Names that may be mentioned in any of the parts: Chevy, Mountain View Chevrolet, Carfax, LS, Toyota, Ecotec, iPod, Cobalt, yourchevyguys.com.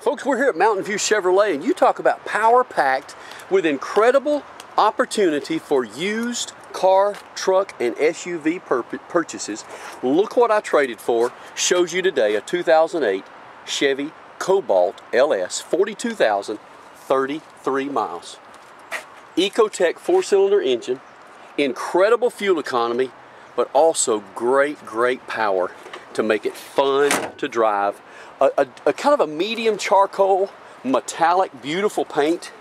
Folks, we're here at Mountain View Chevrolet, and you talk about power packed with incredible opportunity for used car, truck, and SUV purchases. Look what I traded for. Shows you today a 2008 Chevy Cobalt LS, 42,033 miles. Ecotec 4-cylinder engine, incredible fuel economy, but also great power to make it fun to drive. A kind of a medium charcoal, metallic, beautiful paint.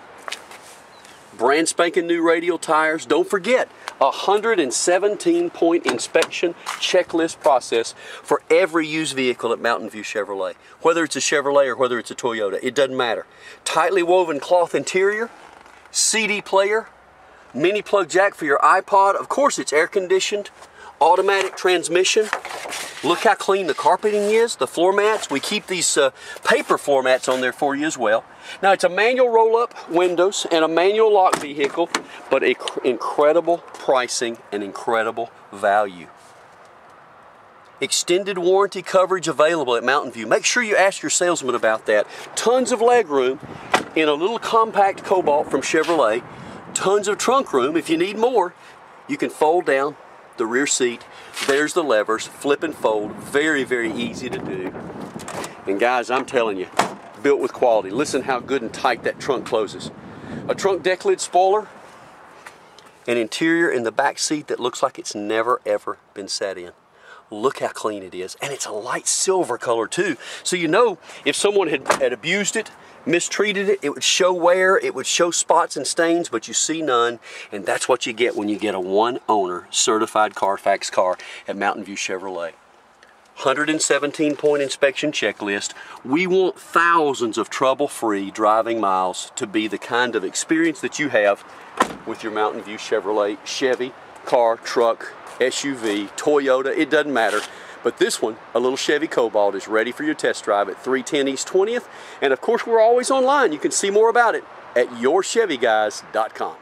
Brand spanking new radial tires. Don't forget, 117-point inspection checklist process for every used vehicle at Mountain View Chevrolet. Whether it's a Chevrolet or whether it's a Toyota, it doesn't matter. Tightly woven cloth interior, CD player, mini plug jack for your iPod. Of course, it's air conditioned, automatic transmission. Look how clean the carpeting is, the floor mats. We keep these paper floor mats on there for you as well. Now, it's a manual roll-up windows and a manual lock vehicle, but incredible pricing and incredible value. Extended warranty coverage available at Mountain View. Make sure you ask your salesman about that. Tons of leg room in a little compact Cobalt from Chevrolet. Tons of trunk room. If you need more, you can fold down the rear seat. There's the levers, flip and fold, very easy to do. And guys, I'm telling you, built with quality. Listen how good and tight that trunk closes. A trunk deck lid spoiler, an interior in the back seat that looks like it's never ever been sat in. Look how clean it is, and it's a light silver color too, so you know if someone had abused it, mistreated it, it would show wear, it would show spots and stains, but you see none, and that's what you get when you get a one-owner certified Carfax car at Mountain View Chevrolet. 117-point inspection checklist. We want thousands of trouble-free driving miles to be the kind of experience that you have with your Mountain View Chevrolet, Chevy, car, truck, SUV, Toyota, it doesn't matter. But this one, a little Chevy Cobalt, is ready for your test drive at 310 East 20th. And of course, we're always online. You can see more about it at yourchevyguys.com.